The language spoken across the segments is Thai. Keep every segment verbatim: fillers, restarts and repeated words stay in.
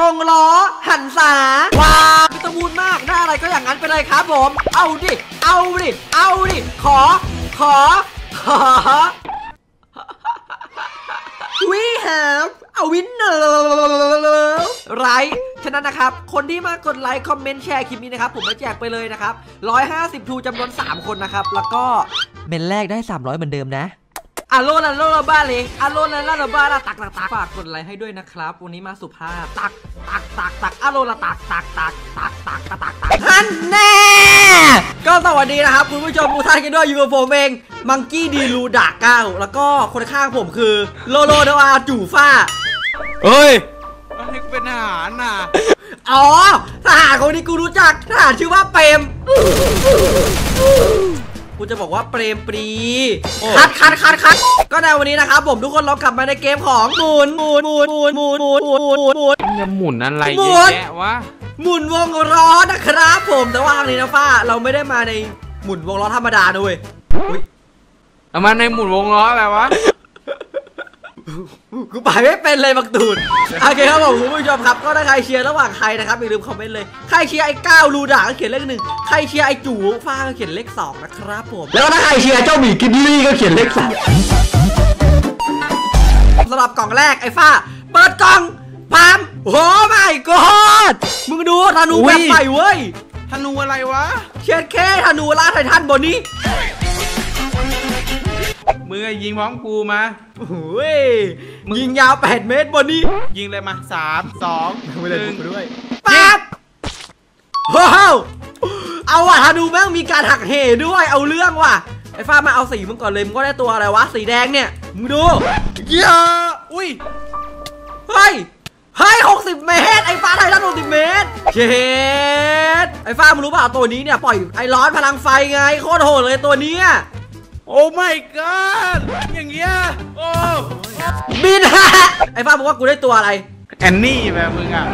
กงล้อหันสาว้าพิตามูลมากได้อะไรก็อย่างนั้นไปเลยครับผมเอาดิเอาดิเอาดิขอขอขอ We have a winner ไรฉะนั้นนะครับคนที่มากดไลค์คอมเมนต์แชร์คลิปนี้นะครับผมจะแจกไปเลยนะครับหนึ่งร้อยห้าสิบทูจำนวนสามคนนะครับแล้วก็เมนแรกได้สามร้อยเหมือนเดิมนะอโลนอโลบ้าเลยอโลนอโลบ้าละตักตักฝากกดไลค์ให้ด้วยนะครับวันนี้มาสุภาพตักตักตักตักอโลละตักตักตักตักตักตักตักฮันแน่ก็สวัสดีนะครับคุณผู้ชมทุกท่านกันด้วยอยู่กับผมเองมังกี้ดีลูดาเก้าแล้วก็คนข้างผมคือโลโลเดวาจูฟ้าเฮ้ยให้กูเป็นทหารน่ะอ๋อทหารคนนี้กูรู้จักทหารชื่อว่าเปรมกูจะบอกว่าเปรมปรีคัดคัดคัดคัดก็ในวันนี้นะครับผมทุกคนเรากลับมาในเกมของหมุนหมุนหมุนหมุนหมุนหมุนหมุนหมุนหมุนอะไรเยอะแยะวะหมุนวงล้อนะครับผมแต่ว่าครั้งนี้นะฟ้าเราไม่ได้มาในหมุนวงล้อธรรมดาด้วยเอามาในหมุนวงล้ออะไรวะกูไปไม่เป็นเลยบักตูนโอเคครับผมคุณผู้ชมครับก็ถ้าใครเชียร์ระหว่างใครนะครับอย่าลืมคอมเมนต์เลยใครเชียร์ไอ้ก้าวลูด่าก็เขียนเลขหนึ่งใครเชียร์ไอ้จูฟ้าก็เขียนเลขสองนะครับผมแล้วถ้าใครเชียร์เจ้าหมีกินลี่ก็เขียนเลขสามสำหรับกล่องแรกไอ้ฟ้าเปิดกล่องพามโอ้ไม่กอดมึงดูธนูแบบใหม่เว้ยธนูอะไรวะเชียร์แค่ธนูล่าไททันบนนี้มือยิงม้องกูมาโอ้ยยิงยาวแปดเมตรบนนี้ยิงเลยมาสามสองหนึ่งด้วยปั๊บโอ้โหเอาว่ะดูแม่งมีการหักเหด้วยเอาเรื่องว่ะไอ้ฟ้ามาเอาสีมึงก่อนเลยมึงก็ได้ตัวอะไรวะสีแดงเนี่ยมึงดูเยอะอุ้ยเฮ้ยเฮ้ยหกสิบเมตรไอ้ฟ้าไทยรัฐหกสิบเมตรเจ็ดไอ้ฟ้ามึงรู้ป่ะตัวนี้เนี่ยปล่อยไอ้ร้อนพลังไฟไงโคตรโหดเลยตัวนี้โอ้ไม่กันอย่างเงี้ยโอ้บินฮะไอ้ฟ้าบอกว่ากูได้ตัวอะไรแอนนี่แบบมึงอ่ะ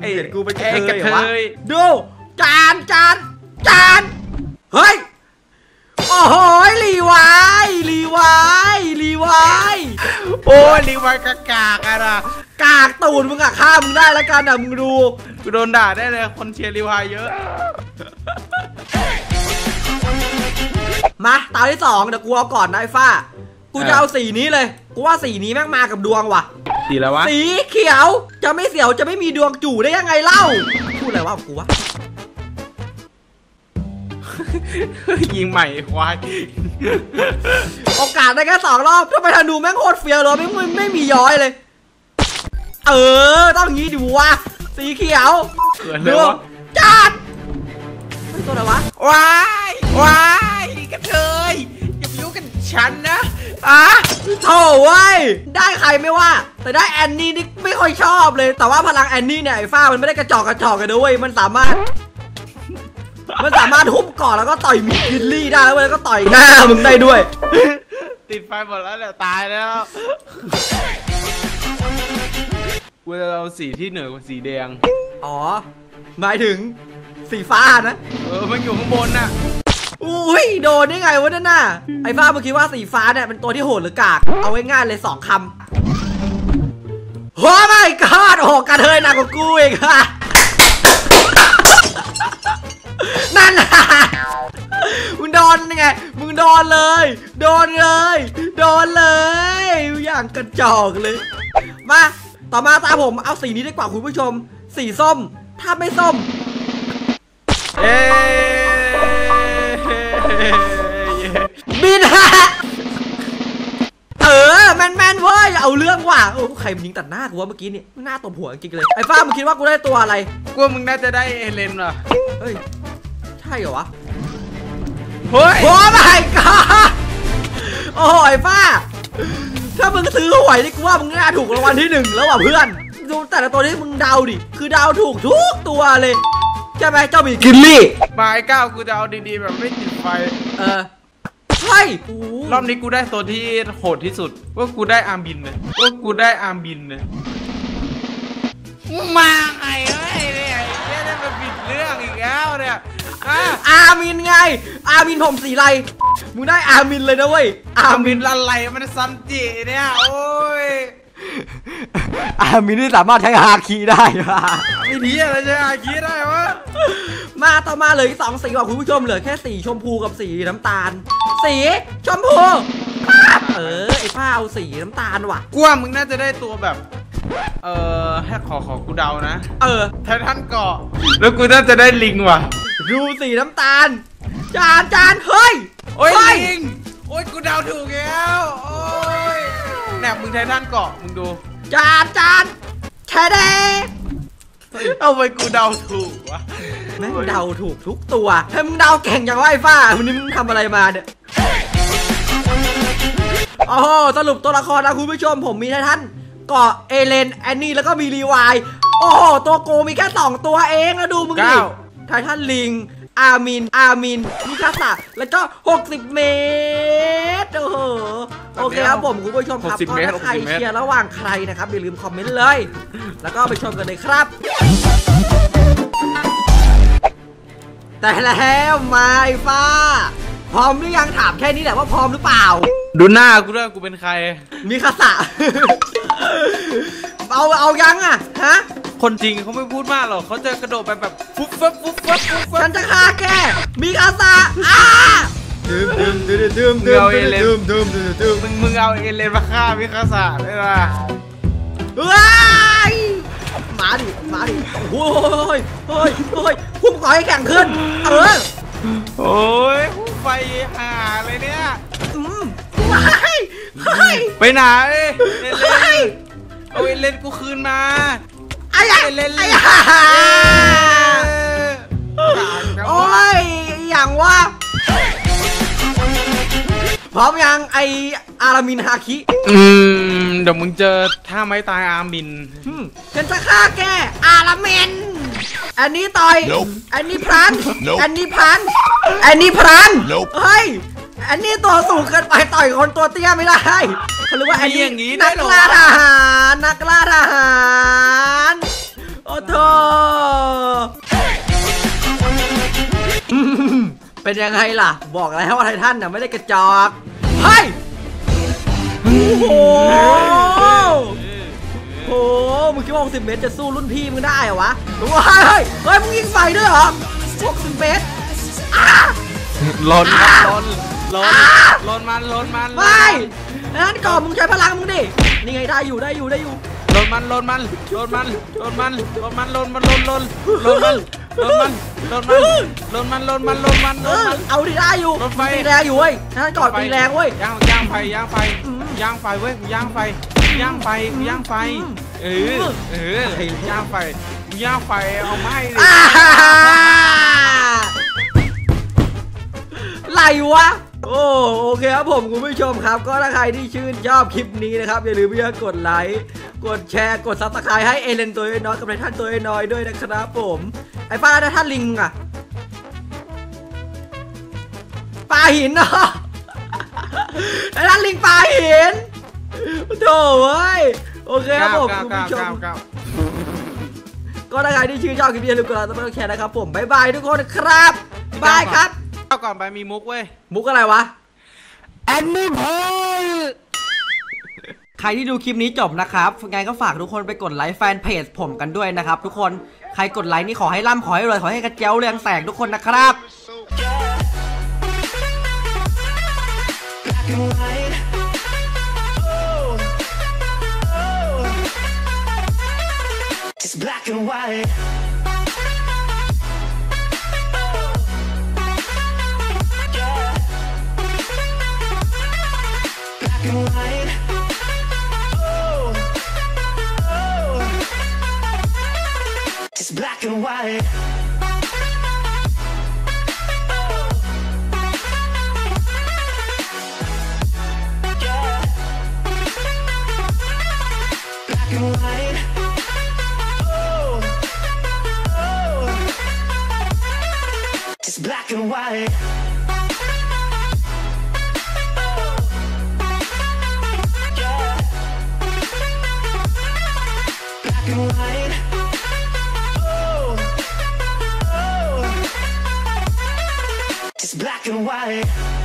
ไอ้กูไปแก้กระเทยดูจานจานจานเฮ้ยโอ้โหรีไวรีไวรีไวโอ้รีไวกากากอะไรกากตูนมึงอ่ะข้ามมึงได้แล้วกันอ่ะมึงดูกูโดนด่าได้เลยคนเชียร์รีไวเยอะมาตาที่สองเดี๋ยวกูเอาก่อนนะไอ้ฟ้ากูจะเอาสีนี้เลยกูว่าสีนี้แม่งมากับดวงว่ะสีอะไรวะสีเขียวจะไม่เสียวจะไม่มีดวงจู่ได้ยังไงเล่าพูดอะไรวะกูวะยิงใหม่ควายโอกาสได้แค่สองรอบถ้าไปทันดูแม่งโคตรเฟี้ยวเลยไม่ไม่มีย้อยเลยเออต้องงี้ดิวะสีเขียวดวงจัดตัวอะไรวะว้ายว้ายกระเทยอย่าไปยุ่งกันฉันนะอ่ะโถ่เว้ยได้ใครไม่ว่าแต่ได้แอนนี่นี่ไม่ค่อยชอบเลยแต่ว่าพลังแอนนี่เนี่ยไอ้ฟ้ามันไม่ได้กระจอกกระจอกกันด้วยมันสามารถมันสามารถทุบก่อนแล้วก็ต่อยมีกินลี่ได้แล้วก็ต่อยหน้ามึงได้ด้วยติดไฟหมดแล้วแหละตายแล้วเวลาเราสีที่เหนือกว่าสีแดงอ๋อหมายถึงสีฟ้านะเออมันอยู่ข้างบนน่ะอุ้ยโดนได้ไงวะนั่นน่ะไอ้ฟ้าเมื่อกี้ว่าสีฟ้าเนี่ยเป็นตัวที่โหดหรือกากเอาไว้ง่ายเลยสองคำโอ้ my god โอ้กระเทยหนักกว่ากูอีกค่ะนั่นน่ะมึงโดนยังไงมึงโดนเลยโดนเลยโดนเลยอย่างกระจอกเลยมาต่อมาตาผมเอาสีนี้ดีกว่าคุณผู้ชมสีส้มถ้าไม่ส้มบินฮะเออแมนแมนเว้ยเอาเรื่องว่ะโอ้ใครมันยิงตัดหน้ากูวะเมื่อกี้นี่หน้าตบหัวจริงเลยไอ้ฟ้ามึงคิดว่ากูได้ตัวอะไรกูมึงน่าจะได้เอเลนเหรอเฮ้ยใช่เหรอวะเฮ้ยโอ้ my god โอ้ยฟ้าถ้ามึงซื้อหวยนี่กูว่ามึงน่าถูกรางวัลที่หนึ่งแล้วว่ะเพื่อนดูแต่ละตัวนี้มึงเดาดิคือเดาถูกทุกตัวเลยใช่ไหมเจ้าบีกินลี่ไม้เก้ากูจะเอาดีๆแบบไม่ติดไฟเออใช่รอบนี้กูได้ตัวที่โหดที่สุดว่ากูได้อาร์มบินเลยว่ากูได้อาร์มบินเลยมาไงเฮ้ยเนี่ยแค่จะมาบิดเรื่องอีกแล้วเนี่ยอาร์มินไงอาร์มินผมสีไรมึงได้อาร์มินเลยนะเว้ยอาร์มินอะไรมันซันจิเนี่ยโอ้ย อามินที่สามารถใช้ฮาคีได้ไม่ดีอะไรใช้ฮาคีได้วะมาต่อมาเลยสองสีของคุณผู้ชมเหลือแค่สีชมพูกับสีน้ำตาลสีชมพูเออไอ้ผ้าเอาสีน้ำตาลว่ะกลัวมึงน่าจะได้ตัวแบบเออให้ขอขอกูเดานะเออแทนท่านเกาะแล้วกูน่าจะได้ลิงว่ะดูสีน้ำตาลจานจานเฮ้ยโอ้ยลิงโอ้ยกูเดาถูกแล้วโอ้ยแหนบมึงแทนท่านเกาะมึงดูจานจานแท้เด้เอาไปกูเดาถูกวะแม่งเดาถูกทุกตัวให้มึงเดาเก่งอย่างไรฟ้าวันนี้มึงทำอะไรมาเนี่ยโอ้โหสรุปตัวละครนะคุณผู้ชมผมมีท่านเกาะเอเลนแอนนี่แล้วก็มีรีวายโอ้โหตัวโกมีแค่สองตัวเองนะดูมึงดิไททันลิงอามินอามินมิคาสะแล้วก็หกสิบเมตรโอ้โหโอเคครับผมคุณผู้ชมครับก็ถ้าใครเชียร์ระหว่างใครนะครับอย่าลืมคอมเมนต์เลยแล้วก็ไปชมกันเลยครับแต่แล้วไม่ฟ้าพร้อมหรือยังถามแค่นี้แหละว่าพร้อมหรือเปล่าดูหน้ากูด้วยกูเป็นใครมิคาสะเอาเอายังอ่ะฮะคนจริงเขาไม่พูดมากหรอกเขาจะกระโดดไปแบบฟุ๊บฟุ๊บฟุ๊บฟุ๊บฟุ๊บฉันจะฆ่าแกมิคาสะอ้าดึมดึมดึมดึมดึมเอาเอเลนดึมดึมดึมดึมมึงมึงเอาเอเลนมาฆ่ามิคาสะได้ป่ะว้ายมาดิมาดิโอ้ยโอ้ยโอ้ยพุ่งก่อให้แข็งขึ้นเออโอ้ยพุ่งไปหาอะไรเนี่ยไปไหนเอาเอเลนกูคืนมาไอ้เอเลนโอ้ยอย่างว่าพร้อมยังไออารามินฮาคิอืมเดี๋ยวมึงเจอท่าไม้ตายอารามินฉันจะฆ่าแกอารามินอันนี้ต่อยอันนี้พลันอันนี้พลันอันนี้พลันเฮ้ยอันนี้ตัวสูงเกินไปต่อยคนตัวเตี้ยไม่ได้เขาเรียกว่าอันนี้นักล่าทหารนักล่าทหารโอ้โธ่เป็นยังไงล่ะบอกแล้วว่าไททันน่ะไม่ได้กระจอกเฮ้ยโอ้โหโอ้โหมึงคิดว่าหกสิบเมตรจะสู้รุ่นพี่มึงได้เหรอวะเฮ้ยเฮ้ยเฮ้ยมึงยิงไฟด้วยเหรอหกสิบเมตรลอนลอนลอนลอนมันลอนมันไม่นั้นก่อนมึงใช้พลังมึงดินี่ไงได้อยู่ได้อยู่ได้อยู่ลอนมันลอนมันลอนมันลอนมันลอนมันลอนมันลอนลอนลอนมันลอนมันลอนมันลอนมันลอนมันลอนมันเอาดิได้อยู่ตีแรงอยู่เว้ยนั้นก่อนตีแรงเว้ยย่างย่างไฟย่างไฟย่างไฟเว้ยย่างไฟย่างไฟย่างไฟเออเออย่างไฟย่างไฟเอาไม้อะไรวะโอ้โอเคครับผมคุณผู้ชมครับก็ถ้าใครที่ชื่นชอบคลิปนี้นะครับอย่าลืมอย่ากดไลค์กดแชร์กดซับสไครต์ให้เอเลนตัวน้อยกับไททันตัวน้อยด้วยนะครับผมไอ้ป้าไททันลิงอ่ะปลาหินเนาะไททันลิงปลาหินโถ่เว้ยโอเคครับผมคุณผู้ชมก็ถ้าใครที่ชื่นชอบคลิปนี้อย่าลืมกดไลค์กดแชร์นะครับผมบ๊ายบายทุกคนครับบายครับก่อนไปมีมุกเว้ยมุกอะไรวะแอนนี่พอยใครที่ดูคลิปนี้จบนะครับไงก็ฝากทุกคนไปกดไลค์แฟนเพจผมกันด้วยนะครับทุกคนใครกดไลค์นี่ขอให้ร่ำขอให้รวยขอให้กระเจ้าเรืองแสงทุกคนนะครับJust black and white. Oh. Yeah. Black and white. Oh. Oh. Just black and white. Black and white.